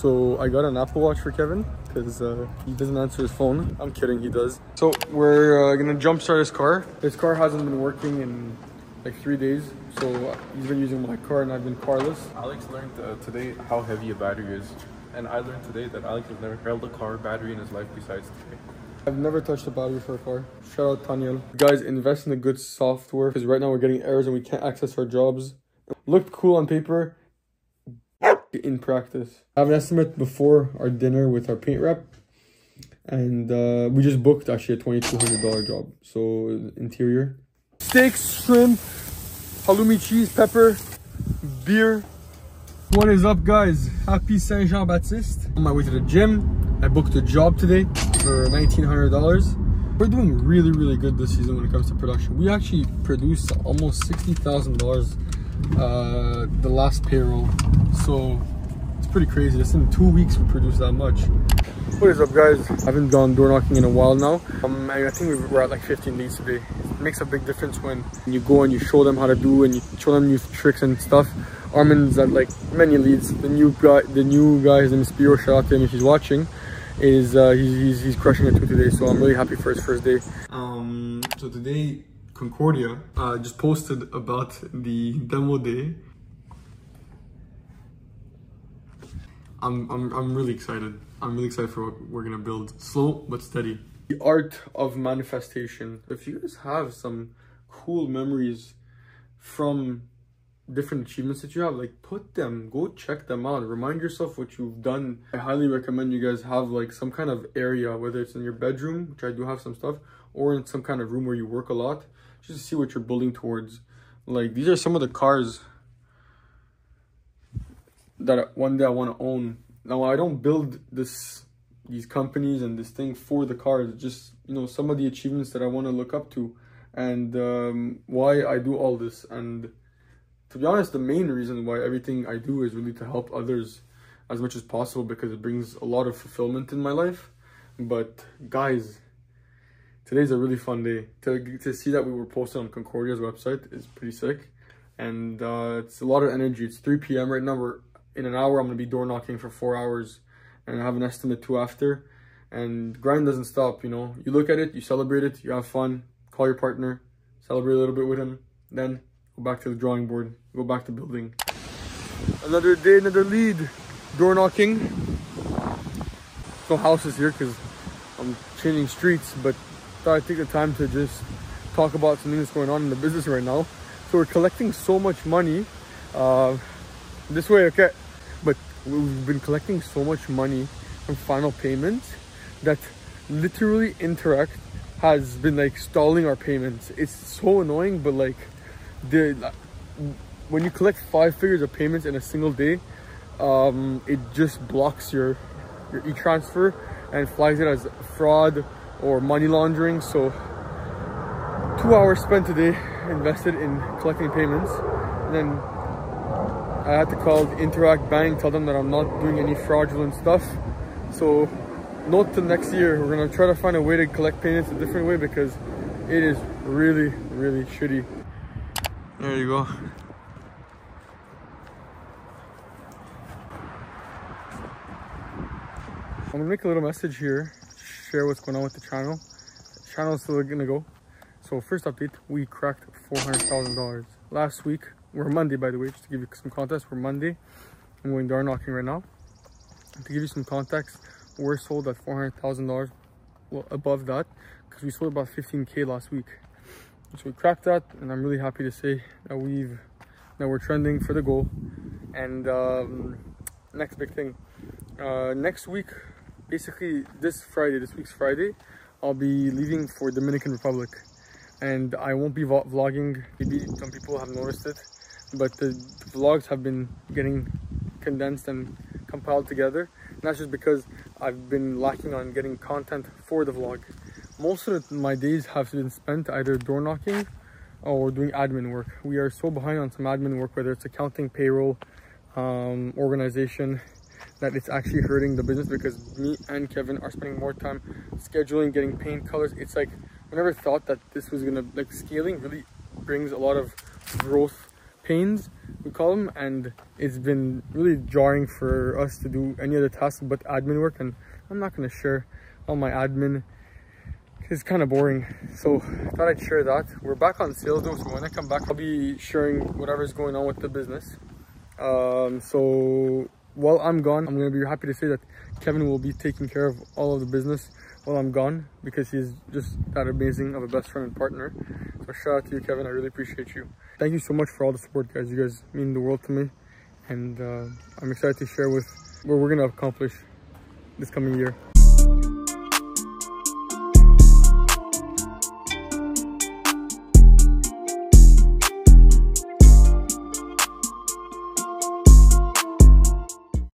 So I got an Apple Watch for Kevin because he doesn't answer his phone. I'm kidding, he does. So we're gonna jumpstart his car. His car hasn't been working in like 3 days, so he's been using my car and I've been carless. Alex learned today how heavy a battery is, and I learned today that Alex has never held a car battery in his life besides today. I've never touched a battery for a car. Shout out Tanyel. Guys, invest in the good software because right now we're getting errors and we can't access our jobs. Looked cool on paper, in practice. I have an estimate before our dinner with our paint rep, and we just booked actually a $2,200 job. So interior, steaks, shrimp, halloumi cheese, pepper, beer. What is up, guys? Happy Saint Jean-Baptiste. On my way to the gym, I booked a job today for $1,900. We're doing really, really good this season when it comes to production. We actually produced almost $60,000 the last payroll, so it's pretty crazy. Just in 2 weeks we produced that much. What is up, guys? I haven't gone door knocking in a while now. I think we're at like 15 leads today. It makes a big difference when you go and you show them how to do and you show them new tricks and stuff. Armin's at like many leads. The new guy, his name is Piro, shout out to him if he's watching. Is he's crushing it too today, so I'm really happy for his first day. So today Concordia just posted about the demo day. I'm really excited. I'm really excited for what we're gonna build. Slow but steady. The art of manifestation. If you guys have some cool memories from different achievements that you have, like put them, go check them out. Remind yourself what you've done. I highly recommend you guys have like some kind of area, whether it's in your bedroom, which I do have some stuff, or in some kind of room where you work a lot. Just to see what you're building towards. Like, these are some of the cars that one day I want to own. Now, I don't build these companies and this thing for the cars. Just, you know, some of the achievements that I want to look up to and why I do all this. And to be honest, the main reason why everything I do is really to help others as much as possible, because it brings a lot of fulfillment in my life. But guys, today's a really fun day. To see that we were posted on Concordia's website is pretty sick. And it's a lot of energy. It's 3 p.m. right now. In an hour, I'm going to be door knocking for 4 hours. And I have an estimate too after. And grind doesn't stop, you know. You look at it, you celebrate it, you have fun. Call your partner, celebrate a little bit with him. Then go back to the drawing board, go back to building. Another day, another lead. Door knocking. No houses here because I'm changing streets, but I take the time to just talk about something that's going on in the business right now. So we're collecting so much money this way, okay, but we've been collecting so much money from final payments that literally Interact has been like stalling our payments. It's so annoying, but like when you collect 5 figures of payments in a single day, it just blocks your e-transfer and flags it as fraud or money laundering. So 2 hours spent today invested in collecting payments, and then I had to call the Interact Bank, tell them that I'm not doing any fraudulent stuff. So note to next year, we're gonna try to find a way to collect payments a different way, because it is really, really shitty. There you go. I'm gonna make a little message here, share what's going on with the channel. The channel is still gonna go. So first update, we cracked $400,000 last week. We're Monday, by the way, just to give you some context. We're Monday. I'm going door knocking right now. To give you some context, we're sold at $400,000, well above that, because we sold about 15K last week. So we cracked that, and I'm really happy to say that we're trending for the goal. And next big thing, next week. Basically, this week's Friday, I'll be leaving for Dominican Republic, and I won't be vlogging. Maybe some people have noticed it, but the vlogs have been getting condensed and compiled together, and that's just because I've been lacking on getting content for the vlog. Most of my days have been spent either door knocking or doing admin work. We are so behind on some admin work, whether it's accounting, payroll, organization, that it's actually hurting the business, because me and Kevin are spending more time scheduling, getting paint, colors. It's like, I never thought that this was gonna, like, scaling really brings a lot of growth pains, we call them, and it's been really jarring for us to do any other tasks but admin work, and I'm not gonna share all my admin. It's kind of boring, so I thought I'd share that. We're back on sales though, so when I come back, I'll be sharing whatever's going on with the business. So while I'm gone, I'm gonna be happy to say that Kevin will be taking care of all of the business while I'm gone, because he's just that amazing of a best friend and partner. So shout out to you, Kevin. I really appreciate you. Thank you so much for all the support, guys. You guys mean the world to me, and I'm excited to share with what we're gonna accomplish this coming year.